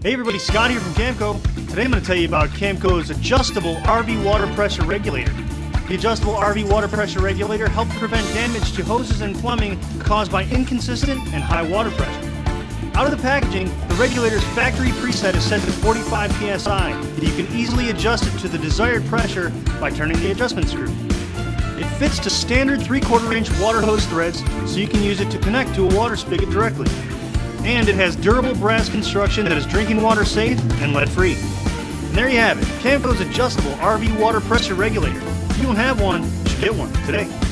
Hey everybody, Scott here from Camco. Today I'm going to tell you about Camco's adjustable RV water pressure regulator. The adjustable RV water pressure regulator helps prevent damage to hoses and plumbing caused by inconsistent and high water pressure. Out of the packaging, the regulator's factory preset is set to 45 psi, and you can easily adjust it to the desired pressure by turning the adjustment screw. It fits to standard 3/4-inch water hose threads, so you can use it to connect to a water spigot directly. And it has durable brass construction that is drinking water safe and lead-free. And there you have it, Camco's adjustable RV water pressure regulator. If you don't have one, you should get one today.